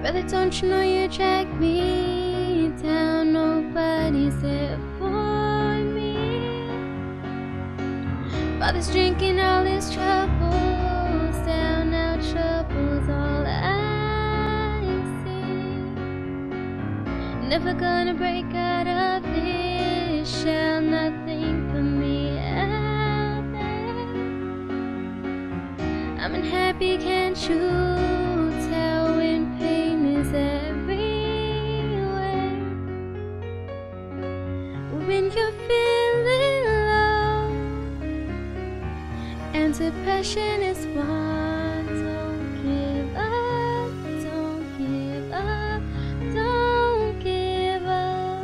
Brother, don't you know you drag me down? Nobody's there for me. Father's drinking all his troubles down. Now trouble's all I see. Never gonna break out of this shell. Nothing for me out there. I'm unhappy, can't you? You're feeling low and depression is one. Don't give up, don't give up, don't give up.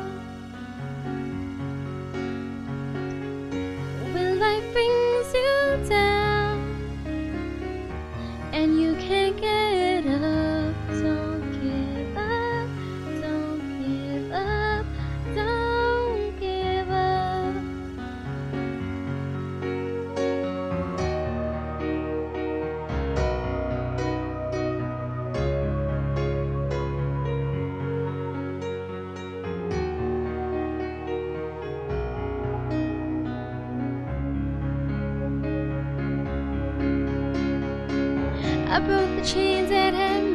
When life brings you down and you can't get up, don't give up, don't give up, don't. I broke the chains that had